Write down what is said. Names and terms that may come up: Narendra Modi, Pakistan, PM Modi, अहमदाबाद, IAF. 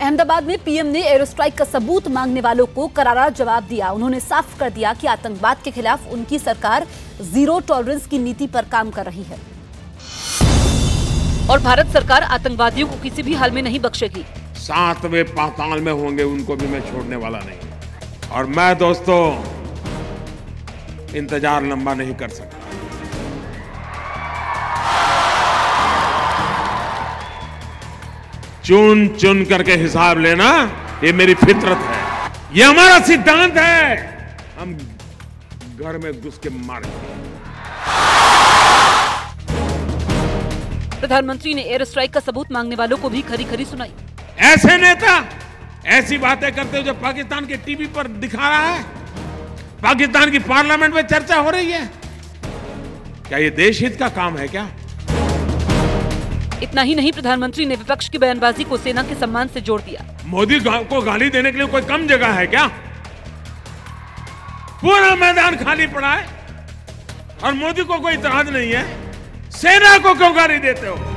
अहमदाबाद में पीएम ने air strike का सबूत मांगने वालों को करारा जवाब दिया। उन्होंने साफ कर दिया कि आतंकवाद के खिलाफ उनकी सरकार जीरो टॉलरेंस की नीति पर काम कर रही है और भारत सरकार आतंकवादियों को किसी भी हाल में नहीं बख्शेगी। 7वें पाताल में होंगे, उनको भी मैं छोड़ने वाला नहीं। और मैं दोस्तों इंतजार लंबा नहीं कर सकता। चुन चुन करके हिसाब लेना ये मेरी फितरत है, ये हमारा सिद्धांत है। हम घर में घुस के मारेंगे। प्रधानमंत्री ने एयर स्ट्राइक का सबूत मांगने वालों को भी खरी खरी सुनाई। ऐसे नेता ऐसी बातें करते हुए जो पाकिस्तान के टीवी पर दिखा रहा है, पाकिस्तान की पार्लियामेंट में चर्चा हो रही है, क्या ये देश हित का काम है क्या? इतना ही नहीं, प्रधानमंत्री ने विपक्ष की बयानबाजी को सेना के सम्मान से जोड़ दिया। मोदी को गाली देने के लिए कोई कम जगह है क्या? पूरा मैदान खाली पड़ा है और मोदी को कोई इतराज नहीं है। सेना को क्यों गाली देते हो?